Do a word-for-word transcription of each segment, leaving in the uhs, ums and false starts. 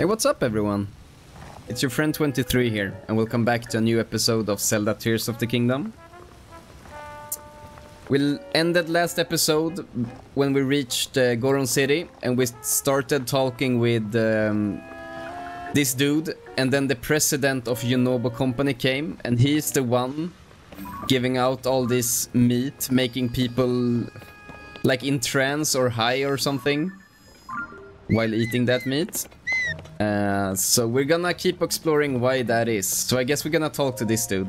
Hey, what's up everyone? It's your friend twenty-three here, and welcome back to a new episode of Zelda Tears of the Kingdom. We ended last episode when we reached uh, Goron City, and we started talking with um, this dude, and then the president of Yunobo Company came, and he's the one giving out all this meat, making people like in trance or high or something while eating that meat. Uh, so we're gonna keep exploring why that is. So I guess we're gonna talk to this dude.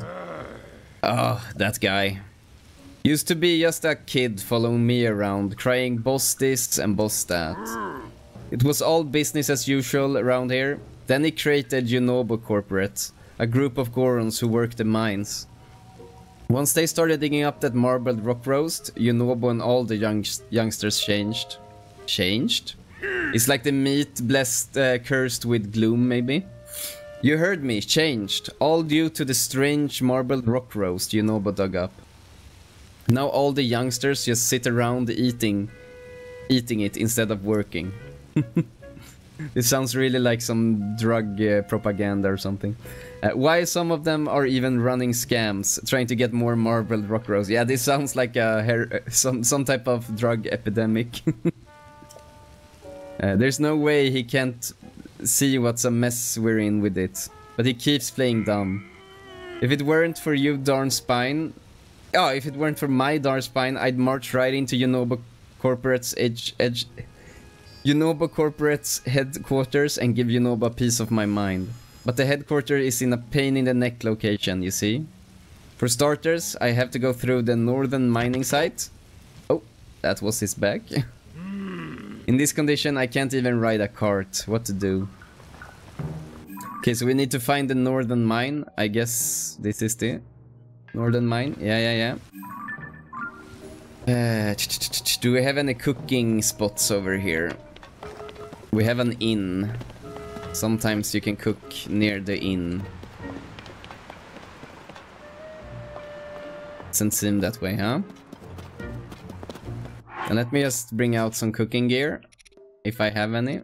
Oh, that guy. Used to be just a kid following me around, crying boss this and boss that. It was all business as usual around here. Then he created Yunobo Corporate, a group of Gorons who worked the mines. Once they started digging up that Marbled Rock Roast, Yunobo and all the young youngsters changed. Changed? It's like the meat blessed, uh, cursed with gloom, maybe? You heard me, changed. All due to the strange Marbled Rock Roast Yunobo dug up. Now all the youngsters just sit around eating, eating it instead of working. It sounds really like some drug uh, propaganda or something. Uh, why some of them are even running scams, trying to get more Marbled Rock Roast. Yeah, this sounds like a her some, some type of drug epidemic. Uh, there's no way he can't see what's a mess we're in with it, but he keeps playing dumb. If it weren't for you darn spine... Oh, if it weren't for my darn spine, I'd march right into Yunobo Corporate's edge, edge... Yunobo Corporate's headquarters and give Yunobo a piece of my mind. But the headquarters is in a pain-in-the-neck location, you see? For starters, I have to go through the northern mining site. Oh, that was his back. In this condition, I can't even ride a cart. What to do? Okay, so we need to find the northern mine. I guess this is the northern mine. Yeah, yeah, yeah. Uh, do we have any cooking spots over here? We have an inn. Sometimes you can cook near the inn. Doesn't seem that way, huh? And let me just bring out some cooking gear, if I have any.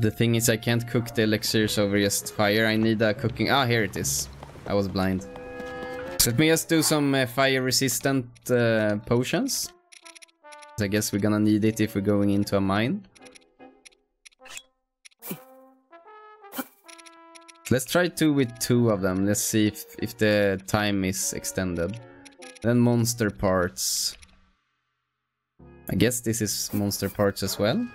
The thing is, I can't cook the elixirs over just fire. I need a cooking... Ah, here it is. I was blind. Let me just do some uh, fire-resistant uh, potions. I guess we're gonna need it if we're going into a mine. Let's try two with two of them. Let's see if, if the time is extended. Then monster parts. I guess this is monster parts as well.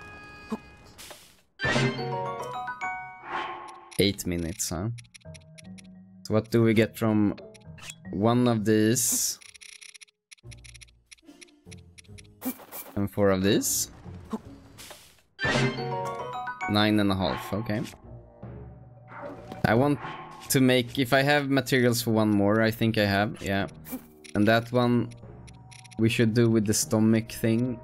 Eight minutes, huh? So what do we get from one of these? And four of these? Nine and a half, okay. I want to make, if I have materials for one more, I think I have, yeah. And that one we should do with the stomach thing.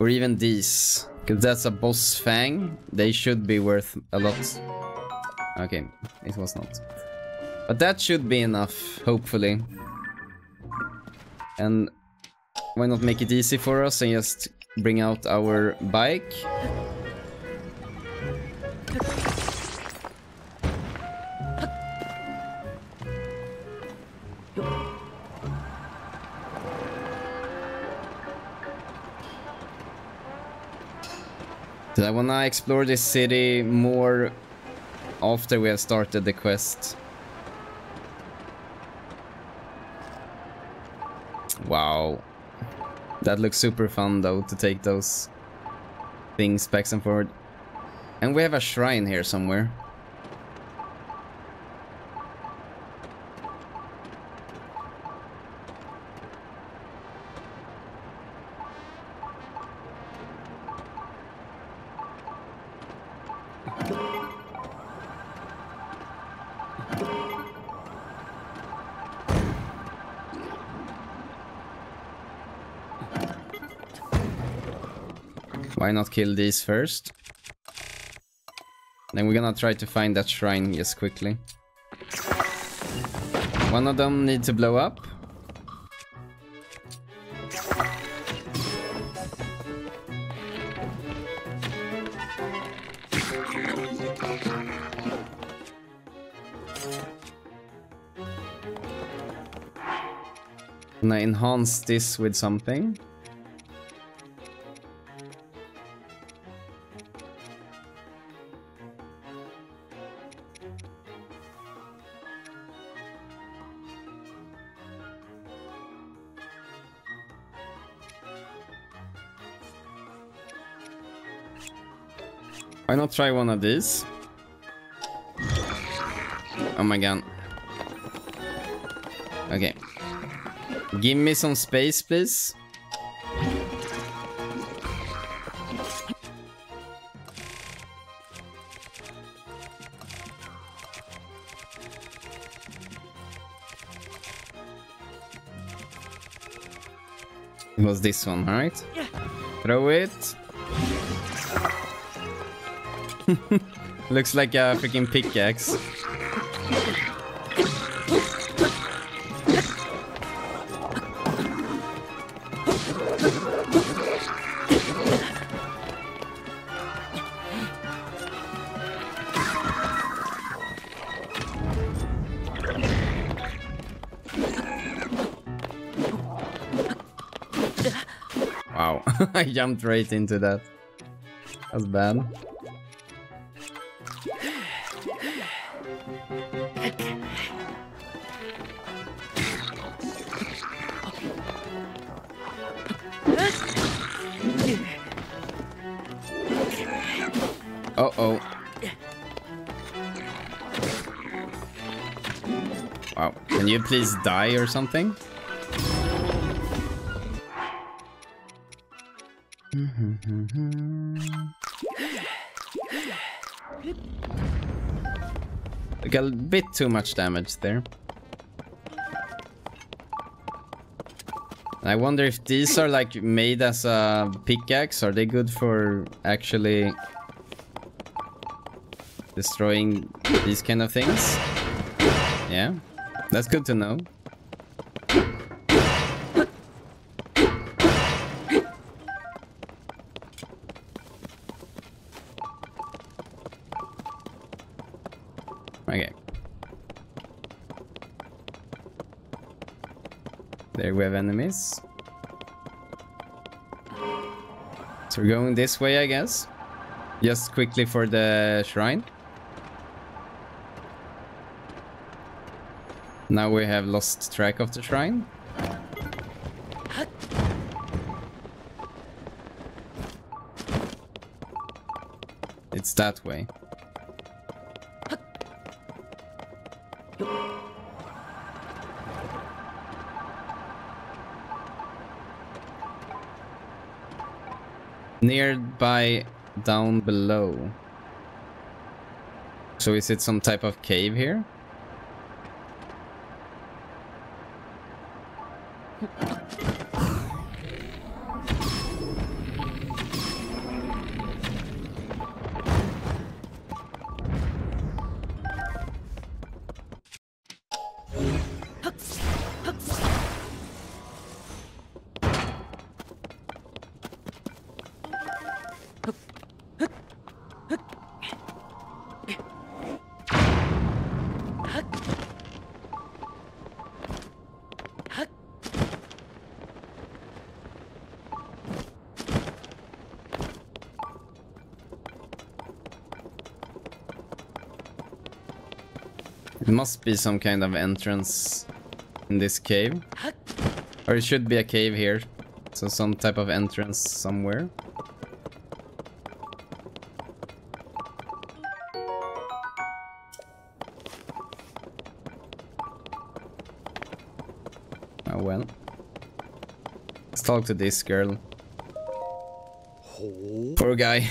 Or even these, because that's a boss fang. They should be worth a lot. Okay, it was not. But that should be enough, hopefully. And why not make it easy for us and just bring out our bike? I wanna explore this city more after we have started the quest. Wow. That looks super fun though, to take those things back and forward. And we have a shrine here somewhere. Why not kill these first? Then we're gonna try to find that shrine just quickly. One of them need to blow up. Can I enhance this with something? Why not try one of these? Oh my god. Okay. Give me some space, please. It was this one, right? Yeah. Throw it. Looks like a freaking pickaxe. I jumped right into that. That's bad. Uh-oh. Wow. Can you please die or something? Like a bit too much damage there. I wonder if these are like made as a pickaxe. Are they good for actually destroying these kind of things? Yeah, that's good to know. There we have enemies. So we're going this way, I guess. Just quickly for the shrine. Now we have lost track of the shrine. It's that way. Nearby down below. So is it some type of cave here? There must be some kind of entrance in this cave. Or it should be a cave here. So some type of entrance somewhere. Oh well. Let's talk to this girl. Poor guy.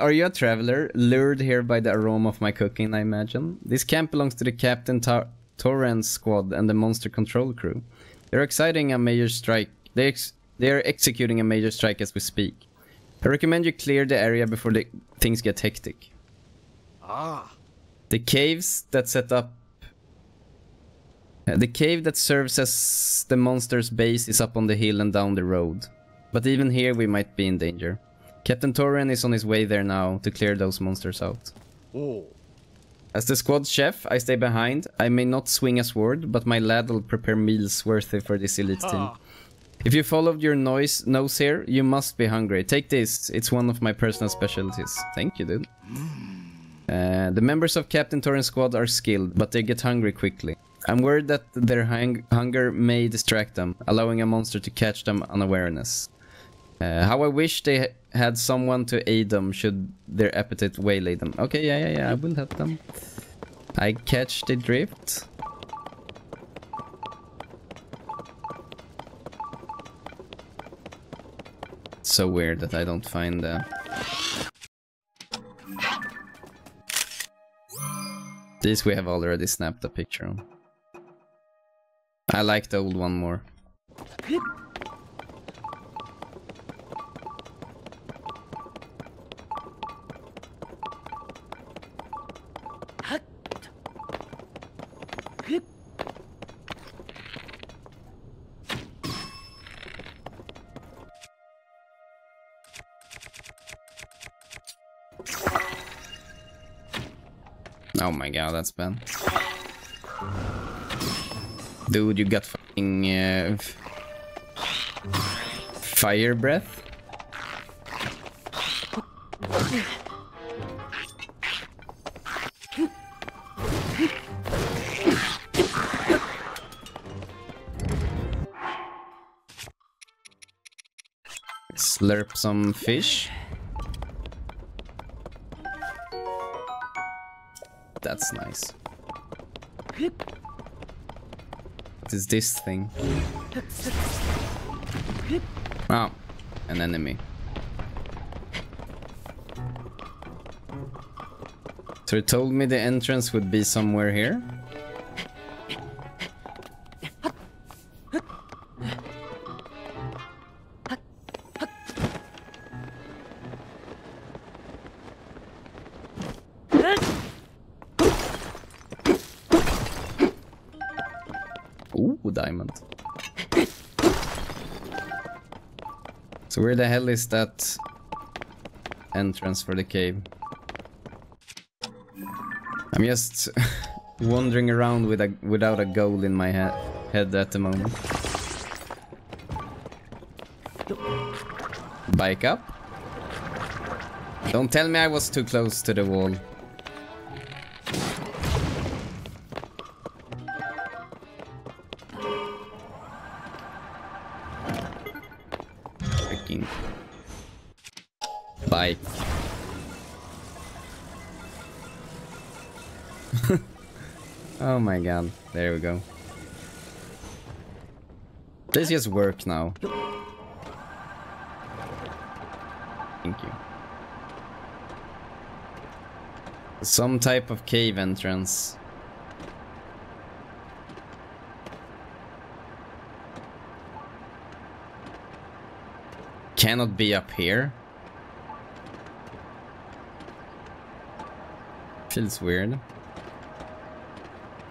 Are you a traveler, lured here by the aroma of my cooking, I imagine? This camp belongs to the Captain Torrent squad and the monster control crew. They're exciting a major strike. They ex they're executing a major strike as we speak. I recommend you clear the area before the things get hectic. Ah. The caves that set up Uh, the cave that serves as the monster's base is up on the hill and down the road. But even here we might be in danger. Captain Torin is on his way there now to clear those monsters out. Ooh. As the squad chef, I stay behind. I may not swing a sword, but my lad'll prepare meals worthy for this elite team. If you followed your noise nose here, you must be hungry. Take this, it's one of my personal specialties. Thank you, dude. Uh, the members of Captain Torrent's squad are skilled, but they get hungry quickly. I'm worried that their hung hunger may distract them, allowing a monster to catch them unawareness. Uh, how I wish they ha had someone to aid them should their appetite waylay them. Okay, yeah, yeah, yeah, I will help them. I catch the drift. So weird that I don't find the... These we have already snapped a picture on. I like the old one more. Oh my god, that's bad. Dude, you got fucking uh, fire breath. Slurp some fish. That's nice. What is this thing? Oh, an enemy. So it told me the entrance would be somewhere here. Diamond. So where the hell is that entrance for the cave? I'm just wandering around with a, without a goal in my he head at the moment. Bike up. Don't tell me I was too close to the wall. Bike. Oh my god, there we go. This just work now. Thank you. Some type of cave entrance. Cannot be up here. Feels weird.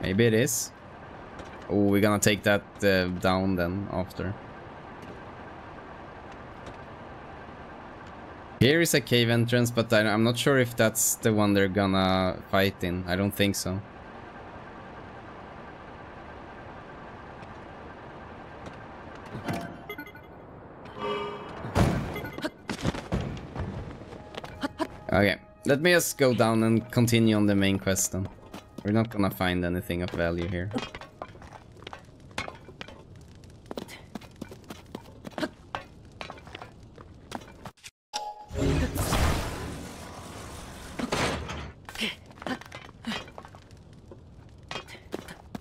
Maybe it is. Oh, we're gonna take that uh, down then after. Here is a cave entrance, but I, I'm not sure if that's the one they're gonna fight in. I don't think so. Okay, let me just go down and continue on the main quest then. We're not gonna find anything of value here.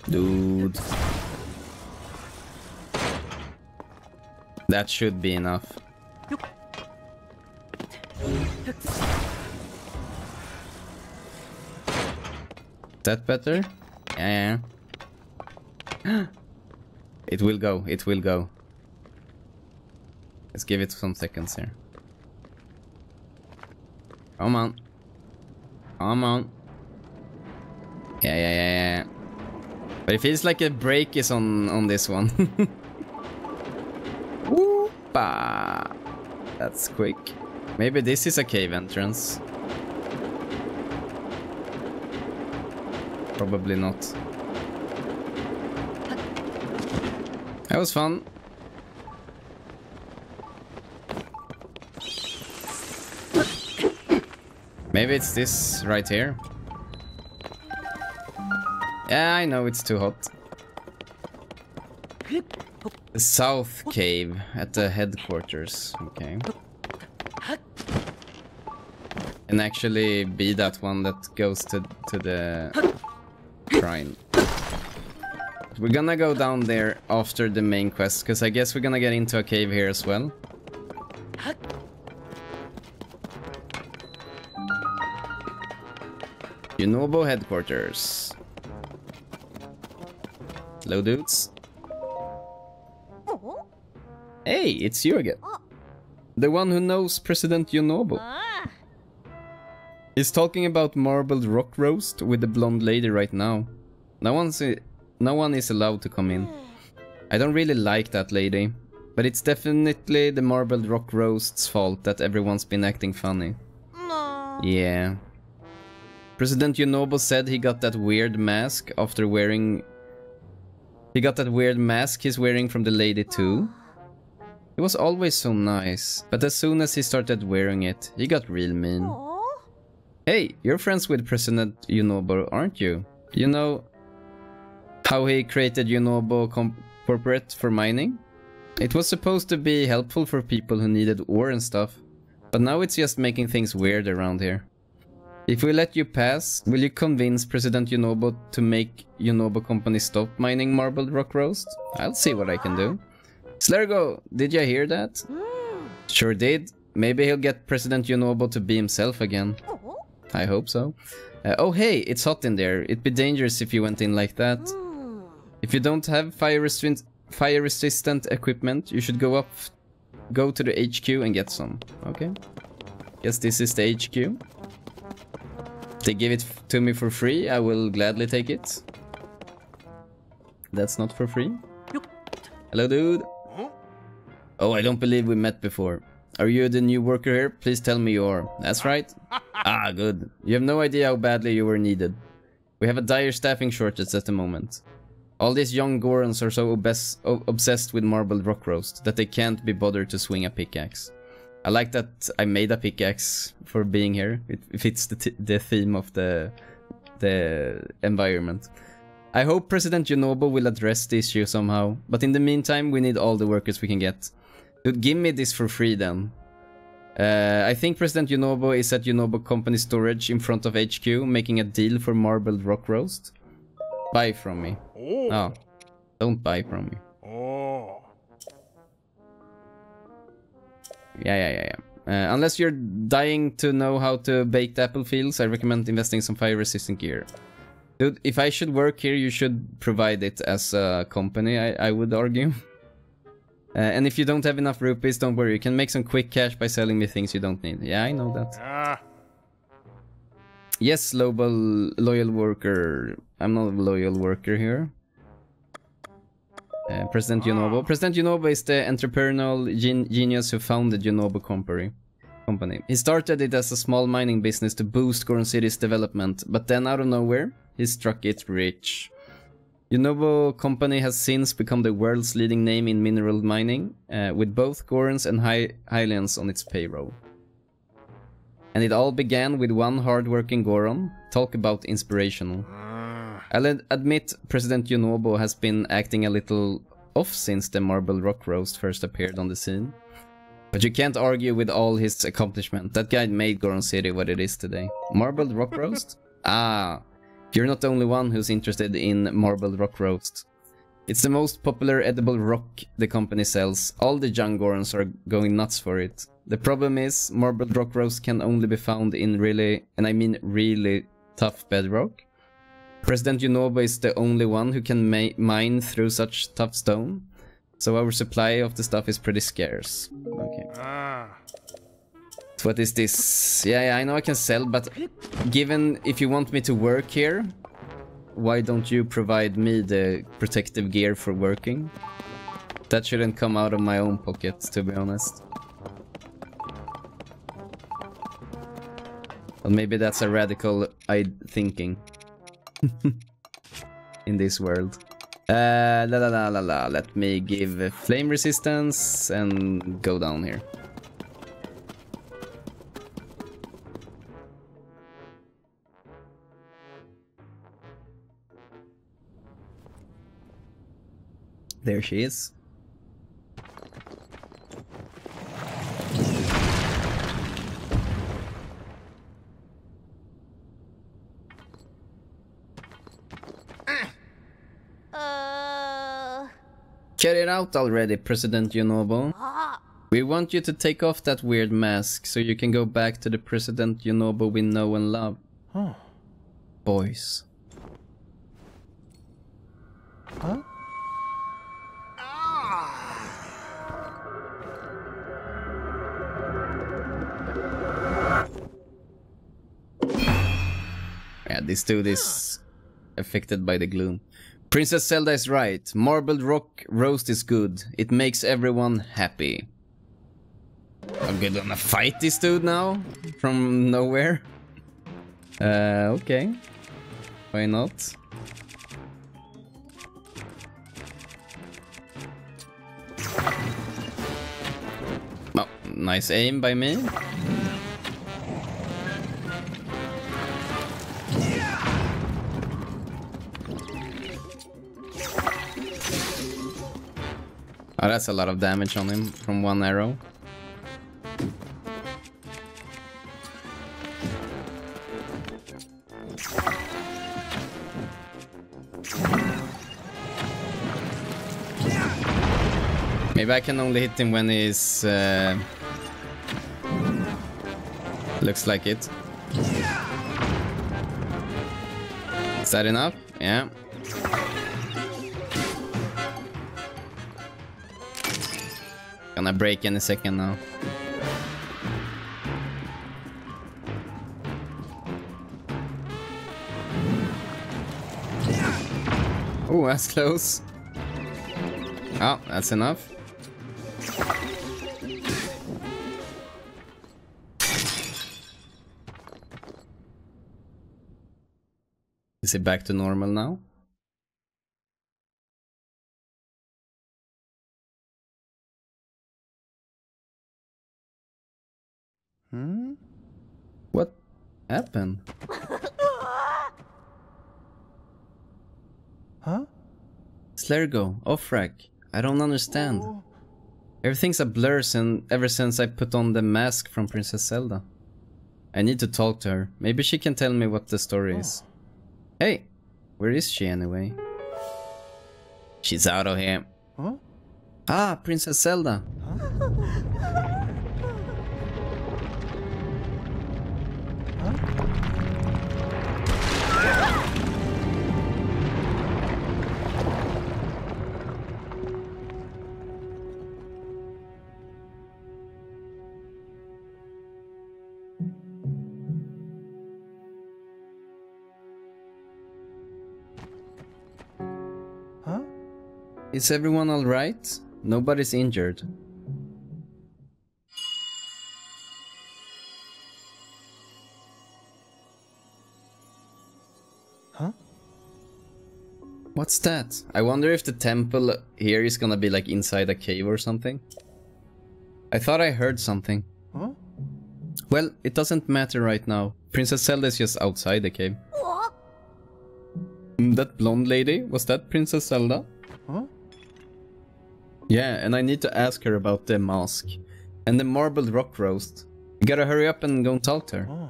Dude. That should be enough. That better? Yeah. It will go, it will go. Let's give it some seconds here. Come on. Come on. Yeah, yeah, yeah, yeah. But it feels like a break is on on this one. Whoop-a. That's quick. Maybe this is a cave entrance. Probably not. That was fun. Maybe it's this right here. Yeah, I know it's too hot. The South Cave at the headquarters. Okay. And actually be that one that goes to, to the shrine. We're gonna go down there after the main quest, because I guess we're gonna get into a cave here as well. Yunobo headquarters. Hello, dudes. Oh. Hey, it's you again. Oh. The one who knows President Yunobo. Ah. He's talking about Marbled Rock Roast with the blonde lady right now. No one's... No one is allowed to come in. I don't really like that lady, but it's definitely the Marbled Rock Roast's fault that everyone's been acting funny. No. Yeah. President Yunobo said he got that weird mask after wearing... He got that weird mask he's wearing from the lady too. He was always so nice, but as soon as he started wearing it, he got real mean. Aww. Hey, you're friends with President Yunobo, aren't you? You know... how he created Yunobo Corporate for mining? It was supposed to be helpful for people who needed ore and stuff, but now it's just making things weird around here. If we let you pass, will you convince President Yunobo to make Yunobo Company stop mining Marbled Rock Roast? I'll see what I can do. Slurgo, did you hear that? Sure did. Maybe he'll get President Yunobo to be himself again. I hope so. Uh, oh hey, it's hot in there. It'd be dangerous if you went in like that. If you don't have fire resist fire resistant equipment, you should go up, go to the H Q and get some. Okay. Guess this is the H Q. If they give it to me for free, I will gladly take it. That's not for free. Hello, dude. Oh, I don't believe we met before. Are you the new worker here? Please tell me you are. That's right. Ah, good. You have no idea how badly you were needed. We have a dire staffing shortage at the moment. All these young Gorons are so obes obsessed with Marbled Rock Roast that they can't be bothered to swing a pickaxe. I like that I made a pickaxe for being here. It fits the, t the theme of the, the environment. I hope President Yunobo will address the issue somehow, but in the meantime we need all the workers we can get. Dude, give me this for free then. Uh, I think President Yunobo is at Yunobo Company storage in front of H Q making a deal for Marbled Rock Roast. Buy from me. No, don't buy from me. Yeah, yeah, yeah, yeah. Uh, unless you're dying to know how to bake the apple fields, I recommend investing some fire-resistant gear. Dude, if I should work here, you should provide it as a company, I, I would argue. Uh, and if you don't have enough rupees, don't worry. You can make some quick cash by selling me things you don't need. Yeah, I know that. Ah. Yes, loyal, loyal worker. I'm not a loyal worker here. Uh, President Yunobo. President Yunobo is the entrepreneurial gen genius who founded Yunobo Company. Company. He started it as a small mining business to boost Goron City's development, but then out of nowhere, he struck it rich. Yunobo Company has since become the world's leading name in mineral mining, uh, with both Gorons and Hi Highlands on its payroll. And it all began with one hard-working Goron. Talk about inspirational. I'll admit President Yunobo has been acting a little off since the Marbled Rock Roast first appeared on the scene. But you can't argue with all his accomplishment. That guy made Goron City what it is today. Marbled Rock Roast? Ah, you're not the only one who's interested in Marbled Rock Roast. It's the most popular edible rock the company sells. All the young Gorons are going nuts for it. The problem is, Marbled Rock Roast can only be found in really, and I mean really, tough bedrock. President Yunobo is the only one who can ma mine through such tough stone, so our supply of the stuff is pretty scarce. Okay. Ah. So what is this? Yeah, yeah, I know I can sell, but given if you want me to work here, why don't you provide me the protective gear for working? That shouldn't come out of my own pocket, to be honest. But maybe that's a radical thinking in this world. Uh, la la la la la, let me give flame resistance and go down here. There she is. Get it out already, President Yunobo. We want you to take off that weird mask so you can go back to the President Yunobo we know and love. Huh. Boys. Huh? Ah. Yeah, this dude is affected by the gloom. Princess Zelda is right. Marbled Rock Roast is good. It makes everyone happy. I'm gonna fight this dude now? From nowhere? Uh, okay. Why not? Oh, nice aim by me. Oh, that's a lot of damage on him from one arrow. Maybe I can only hit him when he's... Uh... Looks like it. Is that enough? Yeah. Gonna break any second now. Oh, that's close. Oh, that's enough. Is it back to normal now? Hmm? What happened? Huh? Slurgo, Offrak, I don't understand. Ooh. Everything's a blur sin ever since I put on the mask from Princess Zelda. I need to talk to her. Maybe she can tell me what the story oh. is. Hey, where is she anyway? She's out of here. Huh? Ah, Princess Zelda. Huh? Is everyone alright? Nobody's injured. Huh? What's that? I wonder if the temple here is gonna be like inside a cave or something. I thought I heard something. Huh? Well, it doesn't matter right now. Princess Zelda is just outside the cave. What? That blonde lady? Was that Princess Zelda? Huh? Yeah, and I need to ask her about the mask and the Marbled Rock Roast. You gotta hurry up and go and talk to her. Oh.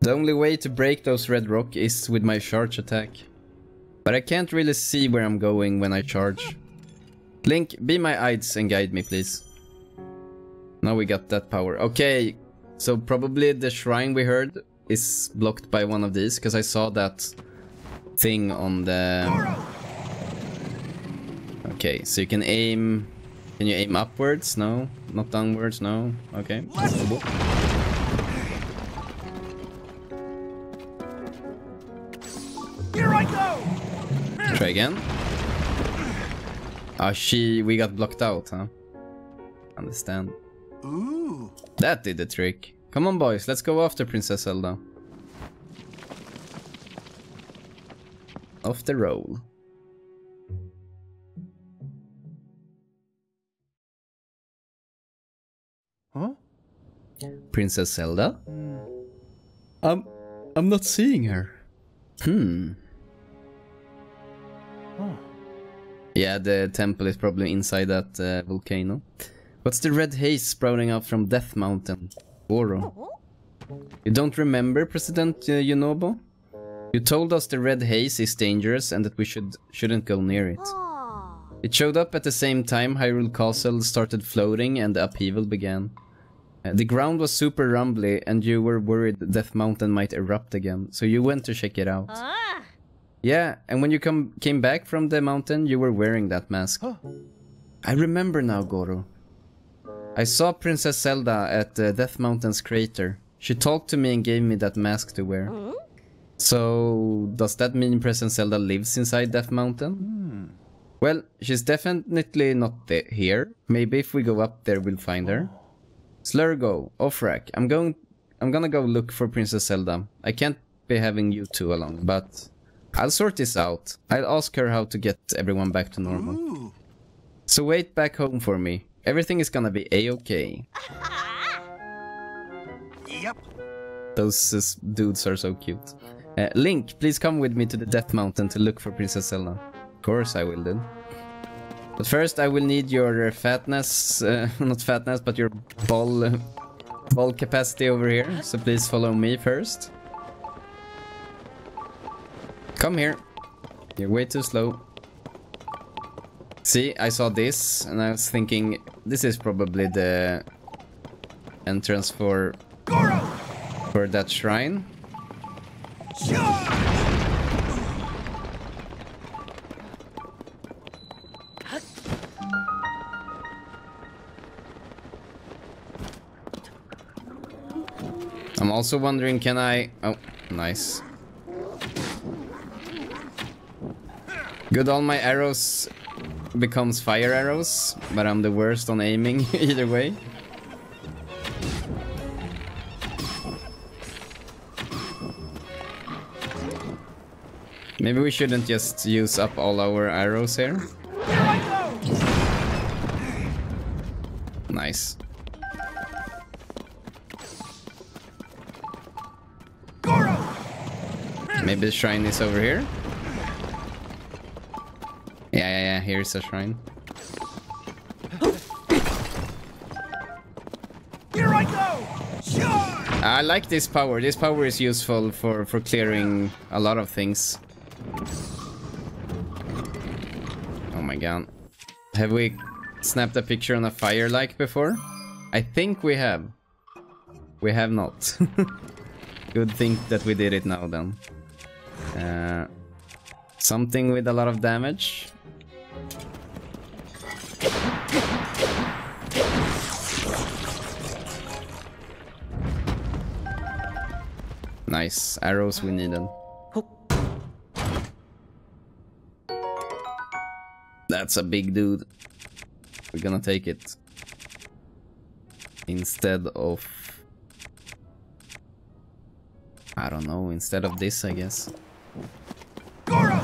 The only way to break those red rock is with my charge attack. But I can't really see where I'm going when I charge. Link, be my eyes and guide me, please. Now we got that power. Okay, so probably the shrine we heard is blocked by one of these, because I saw that thing on the... Goro! Okay, so you can aim... Can you aim upwards? No. Not downwards? No. Okay. Here I go! Try again. Ah, oh, she... we got blocked out, huh? Understand. Ooh. That did the trick. Come on, boys. Let's go after Princess Zelda. Off the roll. Huh? Princess Zelda? I'm... I'm not seeing her. Hmm. Oh. Yeah, the temple is probably inside that uh, volcano. What's the red haze sprouting out from Death Mountain? Goro. You don't remember, President uh, Yunobo? You told us the red haze is dangerous and that we should, shouldn't go near it. It showed up at the same time Hyrule Castle started floating and the upheaval began. Uh, the ground was super rumbly and you were worried Death Mountain might erupt again, so you went to check it out. Ah. Yeah, and when you come came back from the mountain, you were wearing that mask. Huh. I remember now, Goro. I saw Princess Zelda at uh, Death Mountain's crater. She talked to me and gave me that mask to wear. Mm-hmm. So, does that mean Princess Zelda lives inside Death Mountain? Mm. Well, she's definitely not here. Maybe if we go up there, we'll find her. Slurgo, Offrak, I'm going. I'm gonna go look for Princess Zelda. I can't be having you two along, but I'll sort this out. I'll ask her how to get everyone back to normal. Ooh. So wait back home for me. Everything is gonna be a-okay. Yep. Those uh, dudes are so cute. Uh, Link, please come with me to the Death Mountain to look for Princess Zelda. Of course I will, dude. But first I will need your fatness, uh, not fatness, but your ball, uh, ball capacity over here. So please follow me first. Come here. You're way too slow. See, I saw this and I was thinking this is probably the entrance for Goro! For that shrine. I'm also wondering, can I... Oh, nice. Good, all my arrows becomes fire arrows, but I'm the worst on aiming either way. Maybe we shouldn't just use up all our arrows here. Nice. Maybe the shrine is over here? Yeah, yeah, yeah, here's a shrine. Here I go! Sure! I like this power. This power is useful for, for clearing a lot of things. Oh my god. Have we snapped a picture on a fire like before? I think we have. We have not. Good thing that we did it now then. Uh, something with a lot of damage. Nice. Arrows we needed. That's a big dude. We're gonna take it. Instead of... I don't know. Instead of this, I guess. Goro!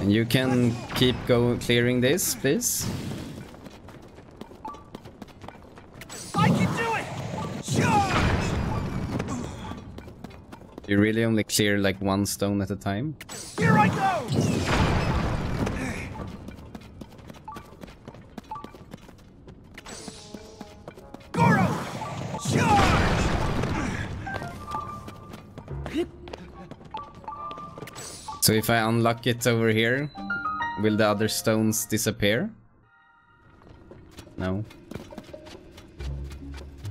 And you can keep go clearing this, please. I can do it! Sure! You really only clear like one stone at a time? Here I go! Goro! Sure! So if I unlock it over here, will the other stones disappear? No.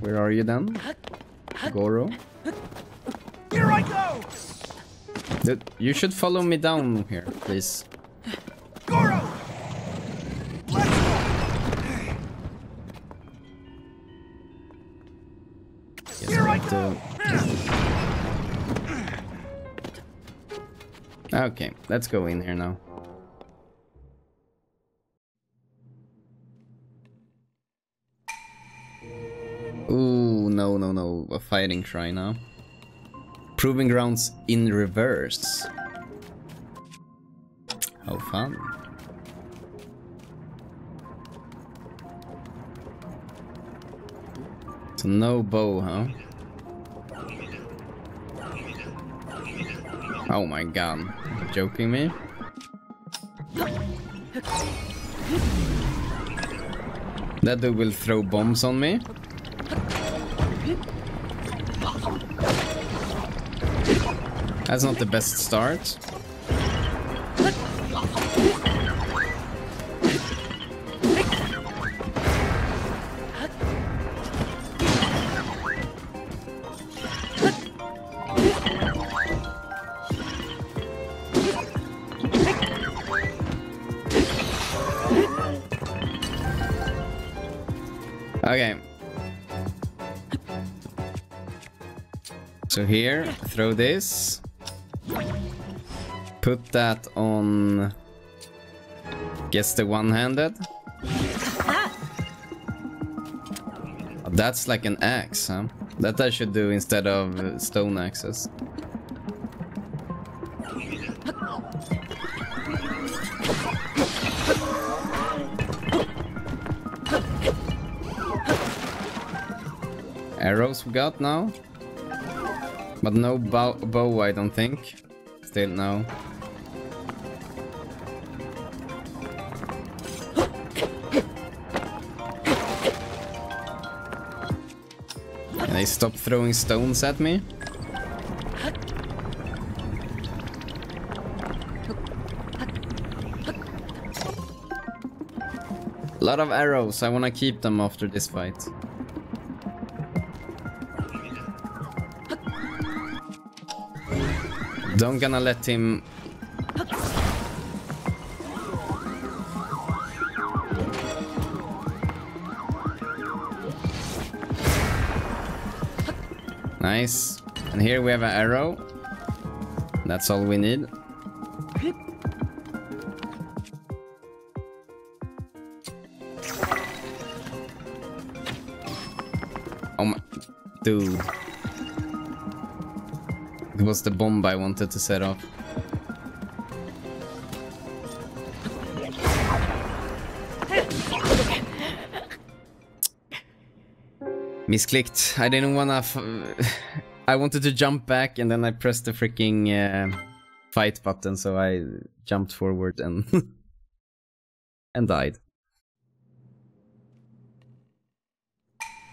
Where are you then? Goro? Here I go! Dude, you should follow me down here, please. Goro! Let's go! Here I go! Okay, let's go in here now. Ooh, no, no, no. A fighting shrine now. Proving grounds in reverse. How fun. So no bow, huh? Oh my god. Are you joking me? That dude will throw bombs on me. That's not the best start. Okay. So here, throw this. Put that on... Guess the one-handed. That's like an axe, huh? That I should do instead of stone axes. Arrows we got now. But no bow, bow I don't think. Still no. Can they stop throwing stones at me? A lot of arrows, I wanna keep them after this fight. Don't gonna let him... Nice. And here we have an arrow. That's all we need. Oh my... Dude. It was the bomb I wanted to set off. Misclicked. I didn't wanna... F I wanted to jump back and then I pressed the freaking uh, fight button, so I jumped forward and... and died.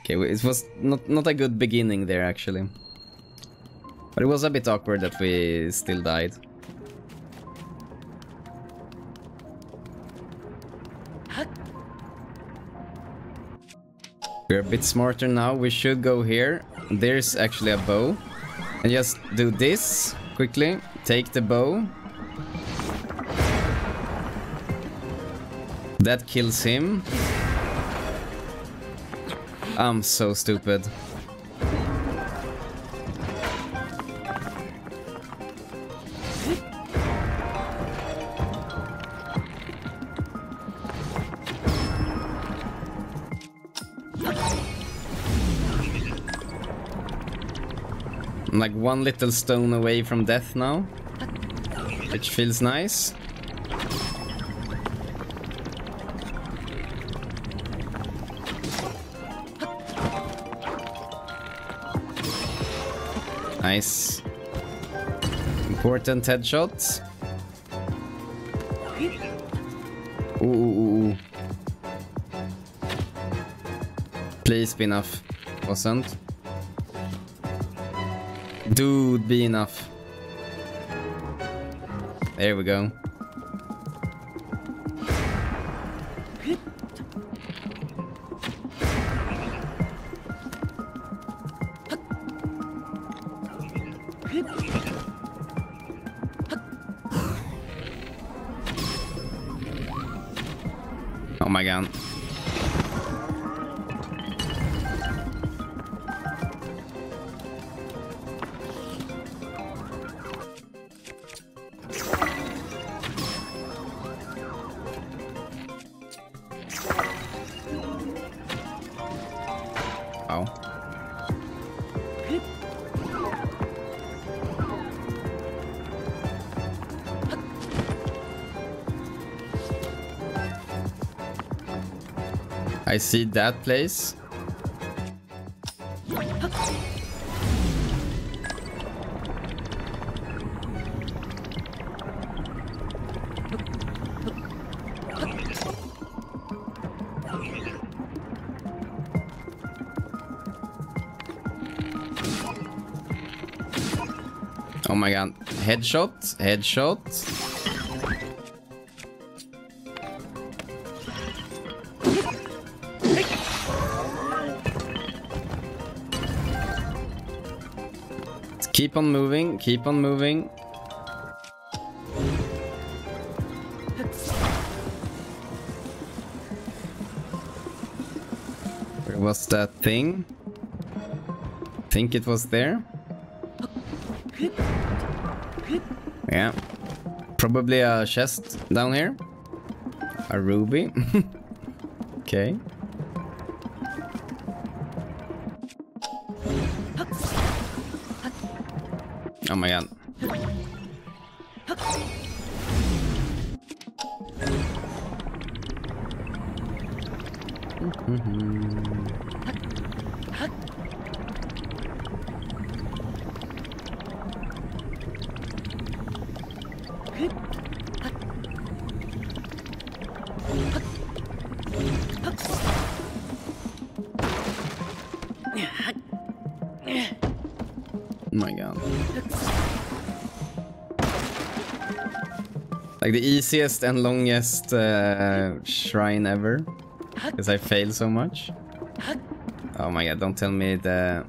Okay, it was not, not a good beginning there, actually. But it was a bit awkward that we still died. We're a bit smarter now. We should go here. There's actually a bow. And just do this quickly. Take the bow. That kills him. I'm so stupid. I'm like one little stone away from death now, which feels nice. Nice. Important headshots. Ooh, ooh, ooh. Please be enough. Wasn't. Dude, be enough. There we go. Oh my god. Uh-oh. I see that place. Oh my god. Headshot, headshot. Let's keep on moving, keep on moving. Where was that thing? I think it was there. Yeah, probably a chest down here. A ruby. Okay. Oh my god. Like the easiest and longest uh, shrine ever, because I fail so much. Oh my god, don't tell me the...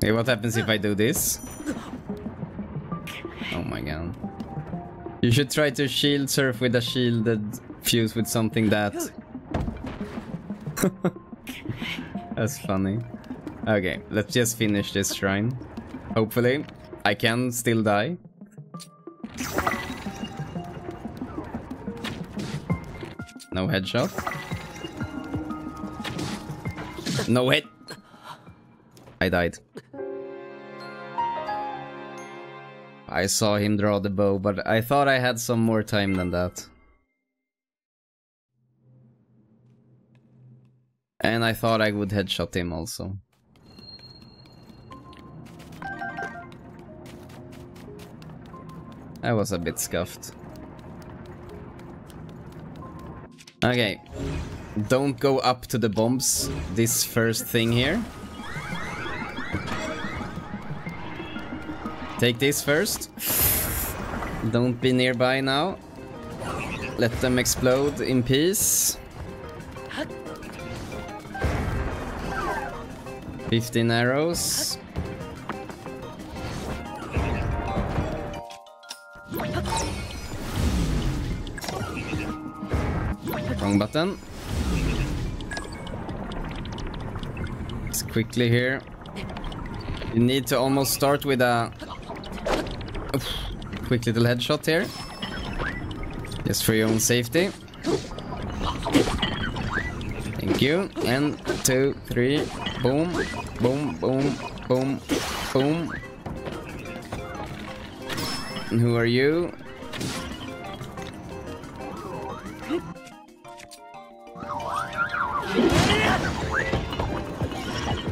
Hey, what happens if I do this? Oh my god. You should try to shield surf with a shielded fuse with something that... That's funny. Okay, let's just finish this shrine. Hopefully, I can still die. No headshot. No hit! I died. I saw him draw the bow, but I thought I had some more time than that. And I thought I would headshot him also. I was a bit scuffed. Okay. Don't go up to the bombs, this first thing here. Take this first. Don't be nearby now. Let them explode in peace. fifteen arrows. Wrong button. It's quickly here. You need to almost start with a... Quick little headshot here. Just for your own safety. Thank you. And two, three. Boom. Boom, boom, boom, boom. And who are you?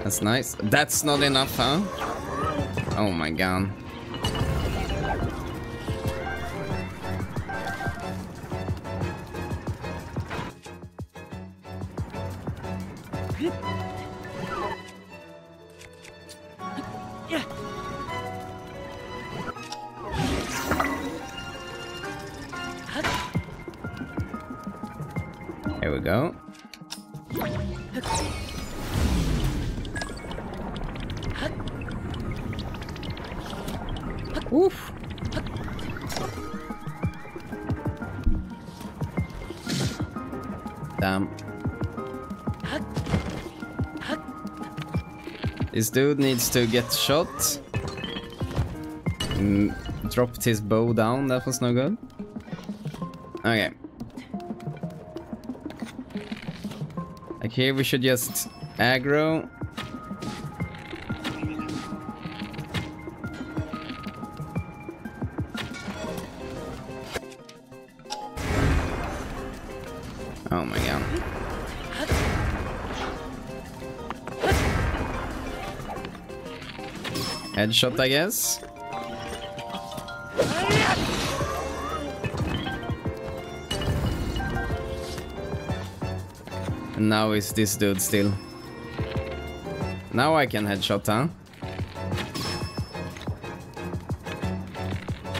That's nice. That's not enough, huh? Oh my god. Here we go. Oof. Damn. This dude needs to get shot. Mm, dropped his bow down, that was no good. Okay. Like here we should just aggro. Oh my god. Headshot, I guess. And now is this dude still. Now I can headshot, huh?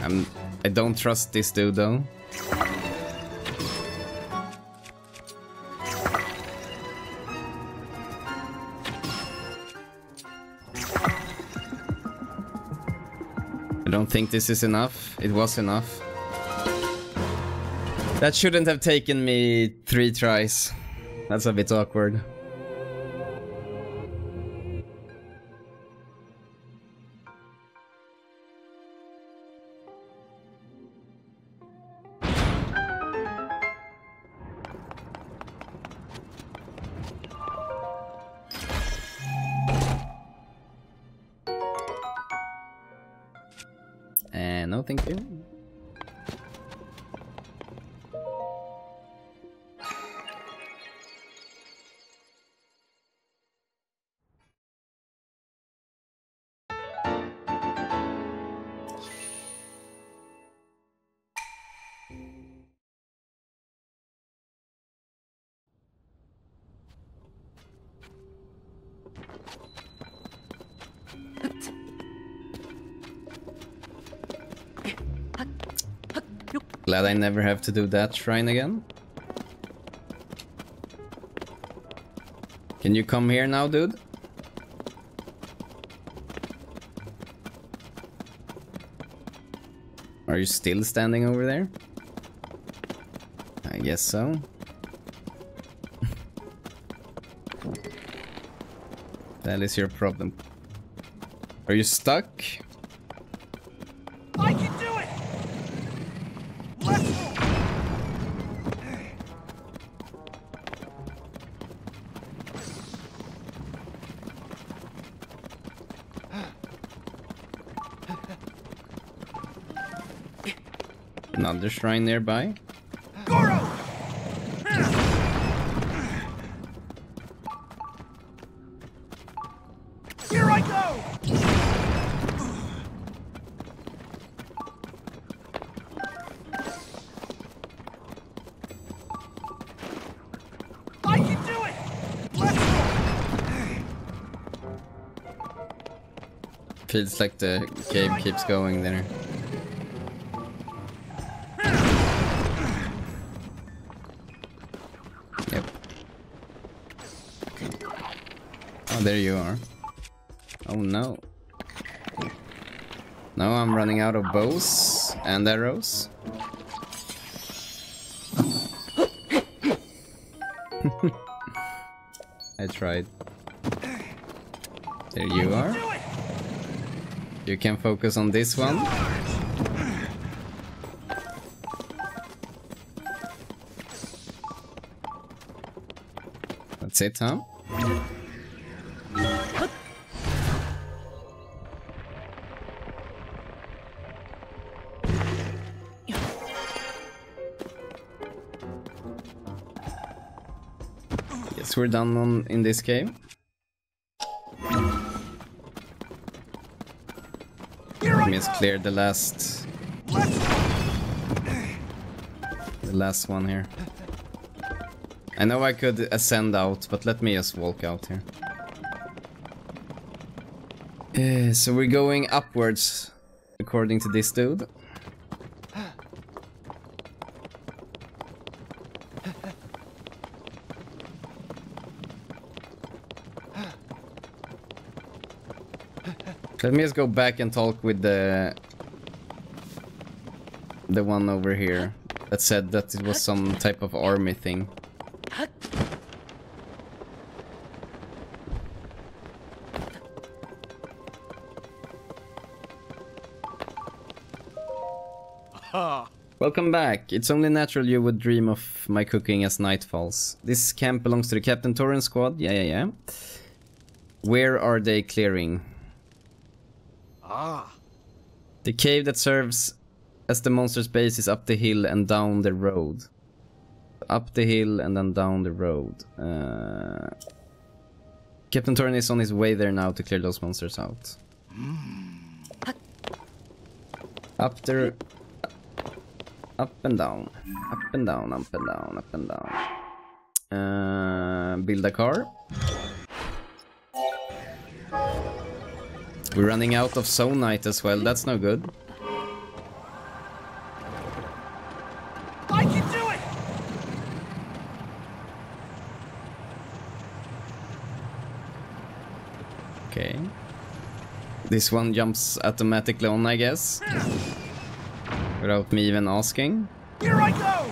I'm, I don't trust this dude though. I don't think this is enough. It was enough. That shouldn't have taken me three tries. That's a bit awkward. And uh, no, thank you. Glad I never have to do that shrine again. Can you come here now, dude? Are you still standing over there? I guess so. That is your problem. Are you stuck? Another shrine nearby. Goro! Here I go! I can do it! Let's go! Feels like the game keeps going there. There you are. Oh no. Now I'm running out of bows and arrows. I tried. There you are. You can focus on this one. That's it, huh? We're done on in this game. Let me clear the last the last one here. I know I could ascend out, but let me just walk out here. Uh, so we're going upwards according to this dude. Let me just go back and talk with the the one over here that said that it was some type of army thing. Welcome back. It's only natural you would dream of my cooking as night falls. This camp belongs to the Captain Torin squad. Yeah, yeah, yeah. Where are they clearing? Ah. The cave that serves as the monster's base is up the hill and down the road. Up the hill and then down the road. Uh, Captain Torin is on his way there now to clear those monsters out. Up there. Up and down. Up and down, up and down, up and down. Uh, build a car. We're running out of Zonite as well, that's no good. I can do it! Okay. This one jumps automatically on, I guess. Without me even asking. Here I go!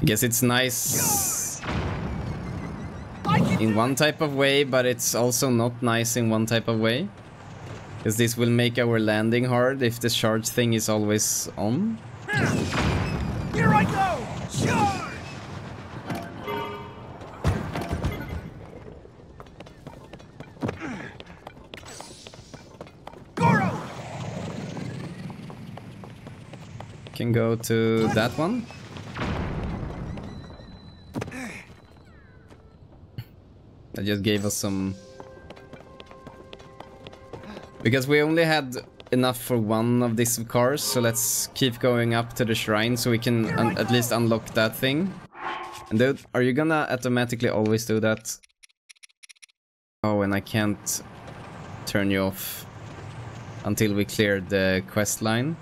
I guess it's nice in one type of way, but it's also not nice in one type of way. Because this will make our landing hard if the charge thing is always on. Here I go! Charge! Can go to that one. That just gave us some, because we only had enough for one of these cars, so let's keep going up to the shrine so we can un at least unlock that thing. And dude, are you gonna automatically always do that? Oh, and I can't turn you off until we clear the quest line.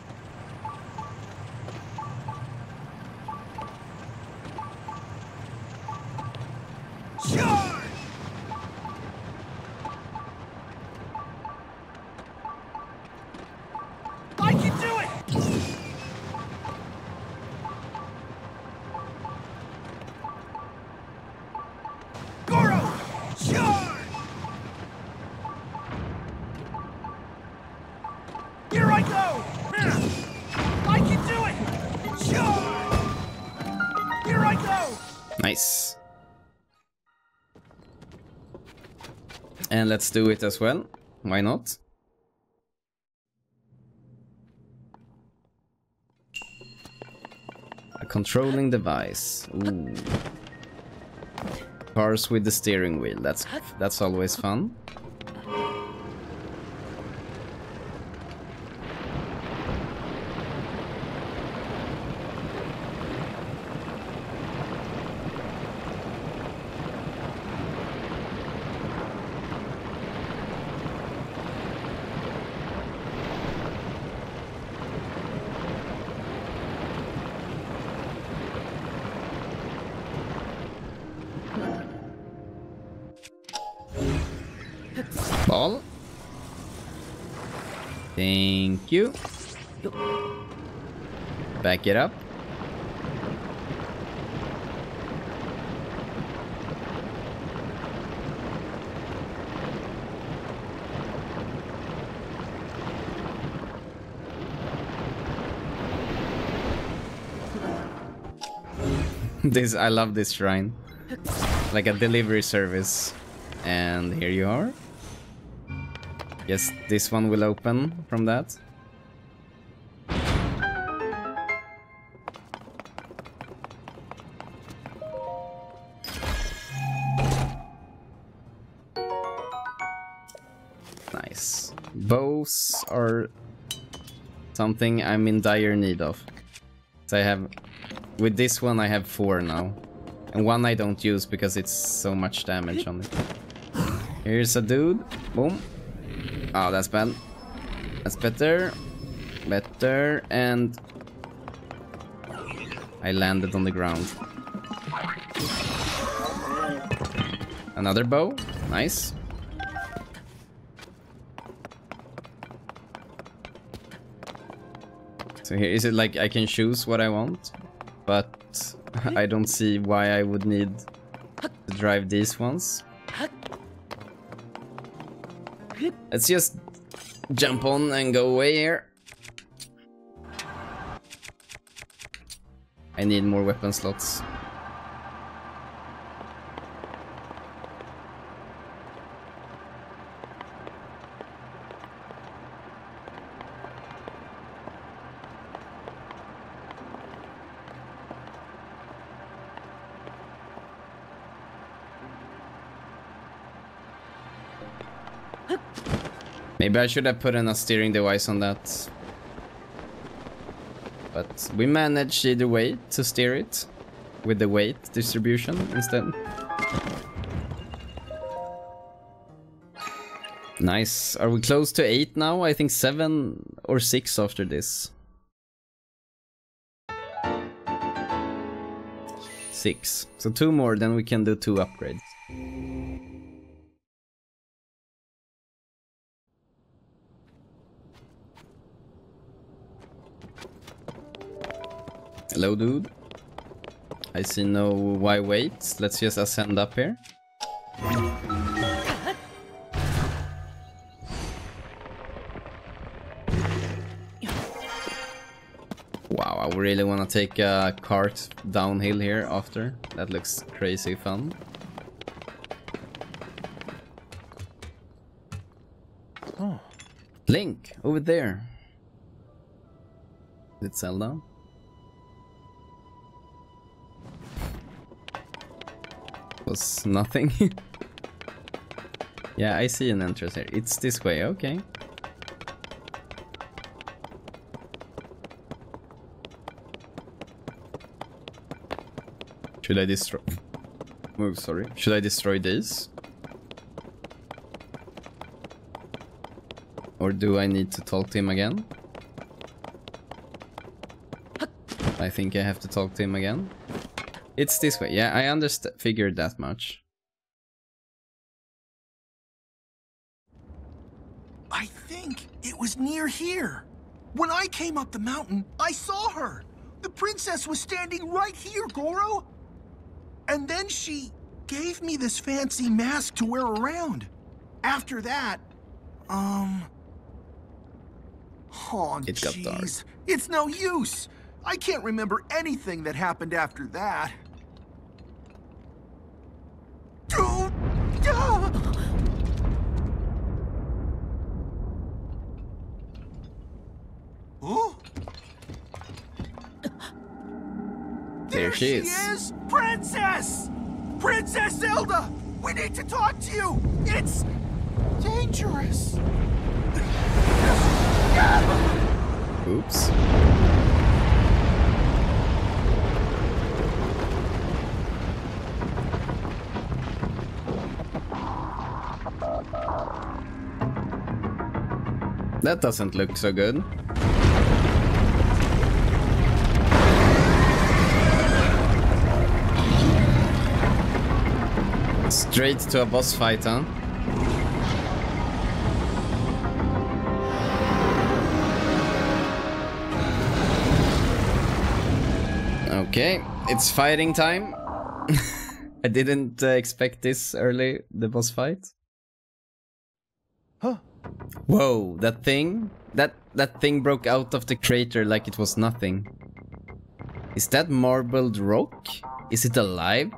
Nice. And let's do it as well. Why not? A controlling device. Ooh. Cars with the steering wheel. That's that's always fun. Ball. Thank you. Back it up. This, I love this shrine. Like a delivery service. And here you are. Yes, this one will open from that. Nice. Bows are something I'm in dire need of. So I have, with this one I have four now. And one I don't use because it's so much damage on it. Here's a dude. Boom. Oh, that's bad. That's better. Better. And I landed on the ground. Another bow. Nice. So here is it like I can choose what I want, but I don't see why I would need to drive these ones. Let's just jump on and go away here. I need more weapon slots. Maybe I should have put in a steering device on that. But we managed either way to steer it with the weight distribution instead. Nice. Are we close to eight now? I think seven or six after this. Six. So two more, then we can do two upgrades. Hello, dude. I see no why wait. Let's just ascend up here. Wow, I really wanna take a cart downhill here after. That looks crazy fun. Oh. Link, over there. Is it Zelda? Was nothing. Yeah, I see an entrance here. It's this way, okay. Should I destroy... Oh, sorry. Should I destroy this? Or do I need to talk to him again? I think I have to talk to him again. It's this way, yeah, I understand, figured that much. I think it was near here. When I came up the mountain, I saw her. The princess was standing right here, Goro. And then she gave me this fancy mask to wear around. After that, um... oh, it got dark. It's no use. I can't remember anything that happened after that. There she is. There she is, Princess! Princess Zelda! We need to talk to you! It's dangerous! Oops. That doesn't look so good. Straight to a boss fight, huh? Okay, it's fighting time. I didn't uh, expect this early, the boss fight. Huh. Whoa, that thing? That that thing broke out of the crater like it was nothing. Is that marbled rock? Is it alive?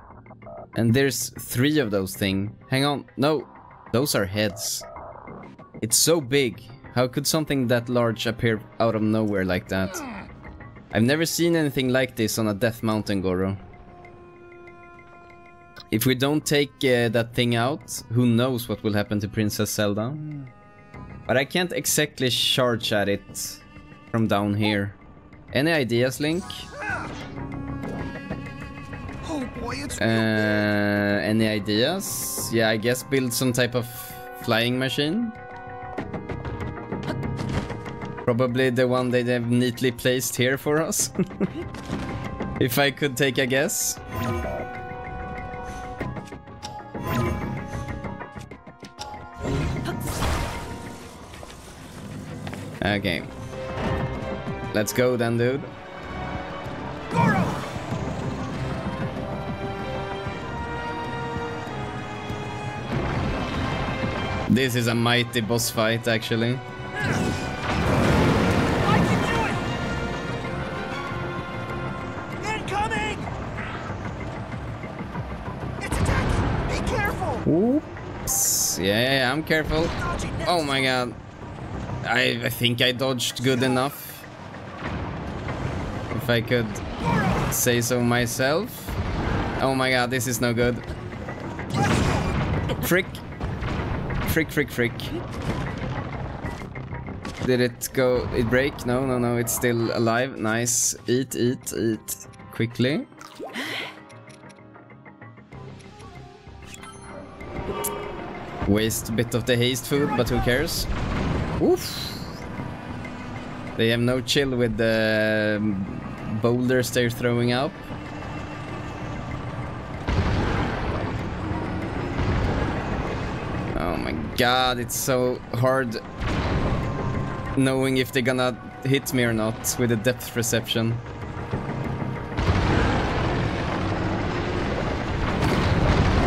And there's three of those things. Hang on, no, those are heads. It's so big. How could something that large appear out of nowhere like that? I've never seen anything like this on a Death Mountain, Goro. If we don't take uh, that thing out, who knows what will happen to Princess Zelda? But I can't exactly charge at it from down here. Any ideas, Link? Oh boy, it's uh, any ideas? Yeah, I guess build some type of flying machine. Probably the one they have neatly placed here for us. If I could take a guess. Okay. Let's go then, dude. Goro! This is a mighty boss fight, actually. coming! It's attacking! Be careful! Oops. Yeah, I'm careful. Oh my god. I, I think I dodged good enough. If I could say so myself. Oh my god, this is no good. Frick. Frick, frick, frick. Did it go... it break? No, no, no, it's still alive. Nice. Eat, eat, eat. Quickly. Waste a bit of the haste food, but who cares? Oof. They have no chill with the boulders they're throwing up. Oh my god, it's so hard knowing if they're gonna hit me or not with the depth perception.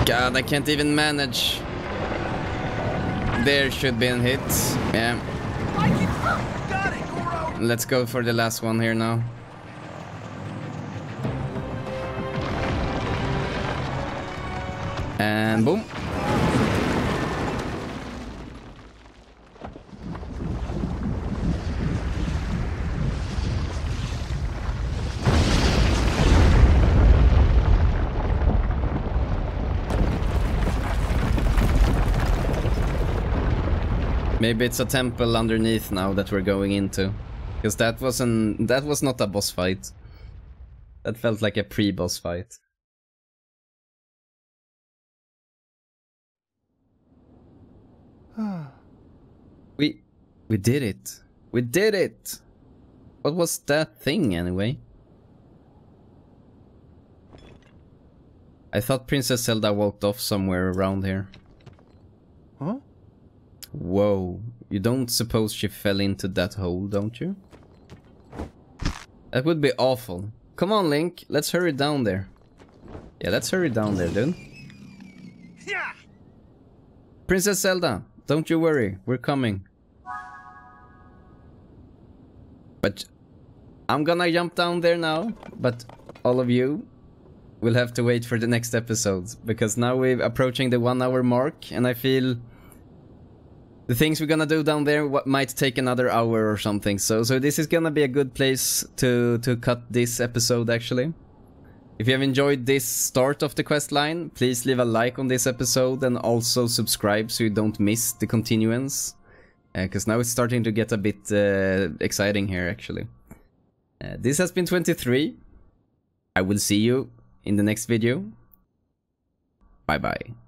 God, I can't even manage. There should be a hit. Yeah. Got it, Goro. Let's go for the last one here now. And boom. Maybe it's a temple underneath now that we're going into, because that wasn't that was not a boss fight. That felt like a pre-boss fight. we we did it. We did it. What was that thing anyway? I thought Princess Zelda walked off somewhere around here. Huh? Whoa, you don't suppose she fell into that hole, don't you? That would be awful. Come on, Link, let's hurry down there. Yeah, let's hurry down there, dude. Yeah. Princess Zelda, don't you worry, we're coming. But I'm gonna jump down there now, but all of you will have to wait for the next episode, because now we're approaching the one hour mark, and I feel... the things we're gonna do down there what might take another hour or something, so so this is gonna be a good place to to cut this episode actually. If you have enjoyed this start of the quest line, please leave a like on this episode and also subscribe so you don't miss the continuance, because uh, now it's starting to get a bit uh, exciting here actually. Uh, this has been twenty-three. I will see you in the next video. Bye bye.